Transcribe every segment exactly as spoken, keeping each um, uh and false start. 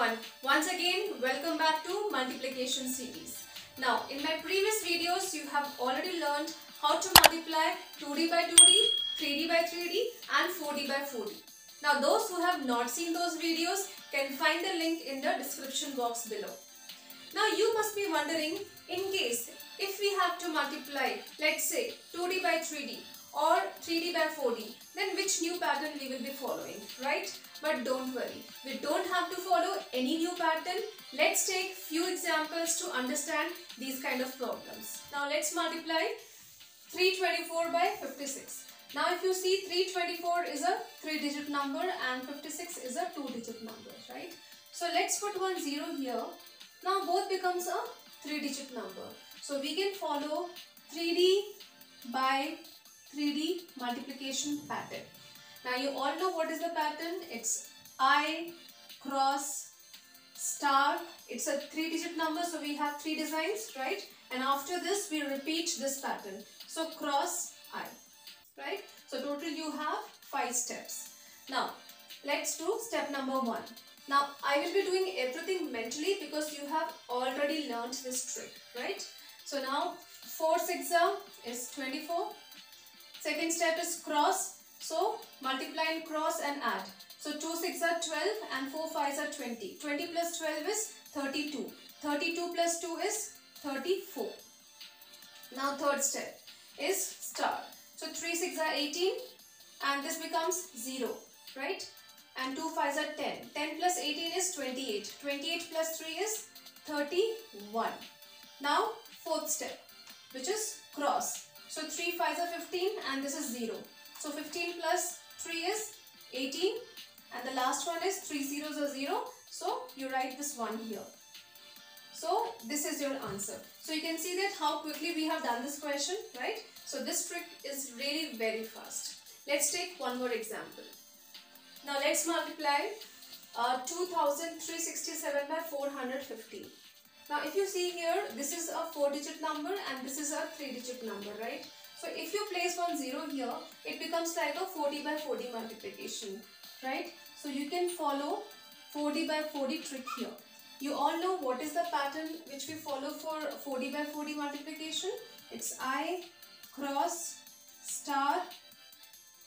everyone, once again welcome back to multiplication series. Now in my previous videos you have already learned how to multiply two D by two D, three D by three D and four D by four D. Now those who have not seen those videos can find the link in the description box below. Now you must be wondering, in case if we have to multiply, let's say two D by three D or three D by four D, then which new pattern we will be following, right? But don't worry, we don't have to follow any new pattern. Let's take few examples to understand these kind of problems. Now let's multiply three hundred twenty-four by fifty-six. Now if you see, three hundred twenty-four is a three digit number and fifty-six is a two digit number, right? So let's put one zero here. Now both becomes a three digit number. So we can follow three D by three D multiplication pattern. Now you all know what is the pattern. It's I cross star. It's a three digit number, so we have three designs, right? And after this we repeat this pattern. So cross I, right? So total you have five steps. Now let's do step number one. Now I will be doing everything mentally because you have already learned this trick, right? So now four sixes is twenty-four. Second step is cross, so multiply and cross and add. So two sixes are twelve and four fives are twenty. twenty plus twelve is thirty-two. thirty-two plus two is thirty-four. Now third step is star. So three sixes are eighteen and this becomes zero, right? And two fives are ten. ten plus eighteen is twenty-eight. twenty-eight plus three is thirty-one. Now fourth step, which is cross. So three fives are fifteen and this is zero. So fifteen plus three is eighteen and the last one is three zeros are zero. So you write this one here. So this is your answer. So you can see that how quickly we have done this question, right? So this trick is really very fast. Let's take one more example. Now let's multiply uh, two thousand three hundred sixty-seven by four hundred fifteen. Now if you see here, this is a four digit number and this is a three digit number, right? So if you place one zero here, it becomes like a forty by forty multiplication, right? So you can follow forty by forty trick here. You all know what is the pattern which we follow for forty by forty multiplication. It's I, cross, star,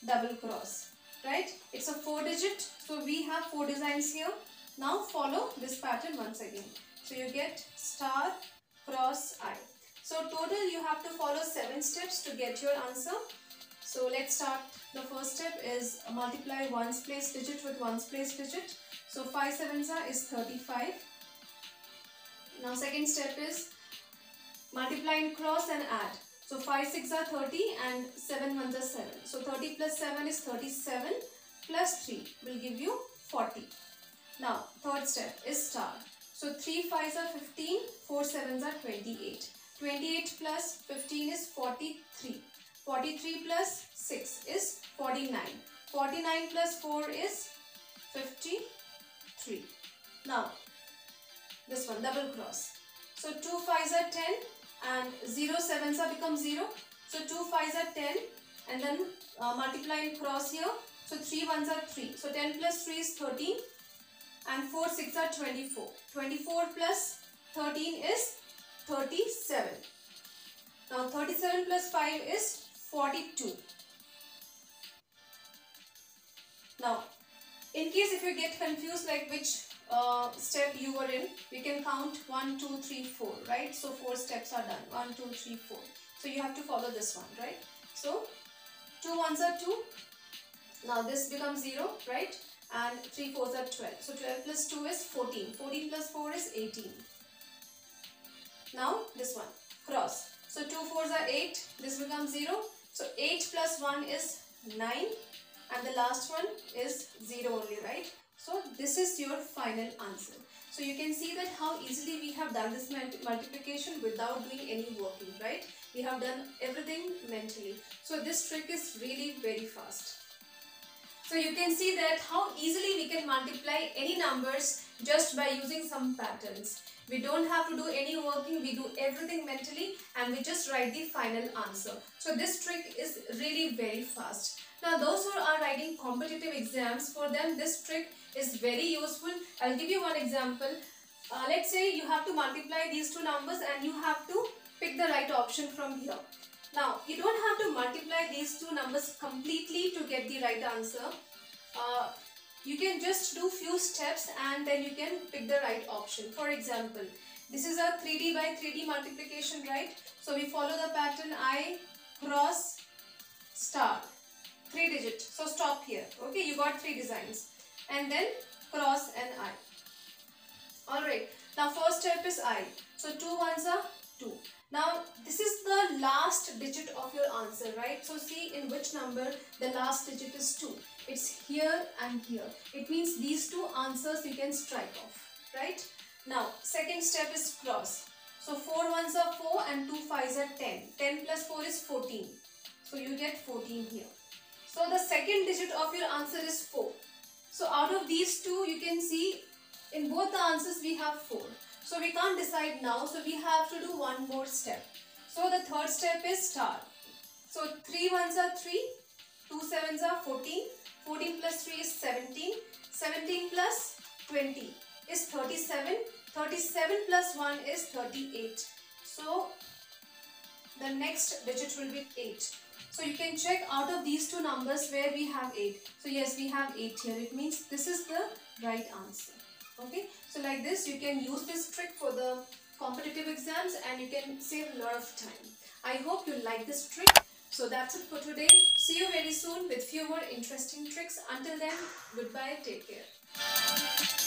double cross, right? It's a four digit, so we have four designs here. Now follow this pattern once again. So you get star, cross, I. So total you have to follow seven steps to get your answer. So let's start. The first step is multiply ones place digit with ones place digit. So five sevens are is thirty-five. Now second step is multiply and cross and add. So five sixes are thirty and seven ones are seven. So thirty plus seven is thirty-seven plus three will give you forty. Now third step is star. So three fives are fifteen, four sevens are twenty-eight. twenty-eight plus fifteen is forty-three. forty-three plus six is forty-nine. forty-nine plus four is fifty-three. Now this one, double cross. So two fives are ten and zero sevens are become zero. So two fives are ten and then uh, multiply and cross here. So three ones are three. So ten plus three is thirteen. And four sixes are twenty-four. twenty-four plus thirteen is thirty-seven. Now thirty-seven plus five is forty-two. Now in case if you get confused like which uh, step you were in, we can count one, two, three, four, right? So four steps are done. one, two, three, four. So you have to follow this one, right? So two ones are two. Now this becomes zero, right? And three fours are twelve. So twelve plus two is fourteen. fourteen plus four is eighteen. Now this one, cross. So two fours are eight. This becomes zero. So eight plus one is nine. And the last one is zero only, right? So this is your final answer. So you can see that how easily we have done this multiplication without doing any working, right? We have done everything mentally. So this trick is really very fast. So you can see that how easily we can multiply any numbers just by using some patterns. We don't have to do any working, we do everything mentally and we just write the final answer. So this trick is really very fast. Now those who are writing competitive exams, for them this trick is very useful. I'll give you one example. Uh, let's say you have to multiply these two numbers and you have to pick the right option from here. Now you don't have to multiply these two numbers completely to get the right answer. Uh, you can just do few steps and then you can pick the right option. For example, this is a three D by three D multiplication, right? So we follow the pattern I cross star, three digit. So stop here. Okay, you got three designs and then cross and I. Alright, now first step is I. So two ones are two. Now this is the last digit of your answer, right? So see in which number the last digit is two. It's here and here. It means these two answers you can strike off, right? Now second step is cross. So four ones are four and two fives are ten. ten plus four is fourteen. So you get fourteen here. So the second digit of your answer is four. So out of these two you can see in both the answers we have four. So we can't decide now, so we have to do one more step. So the third step is star. So three ones are three, two sevens are fourteen, fourteen plus three is seventeen, seventeen plus twenty is thirty-seven, thirty-seven plus one is thirty-eight. So the next digit will be eight. So you can check out of these two numbers where we have eight. So yes, we have eight here. It means this is the right answer. Okay, so like this you can use this trick for the competitive exams and you can save a lot of time. I hope you like this trick. So that's it for today. See you very soon with few more interesting tricks. Until then, goodbye, take care.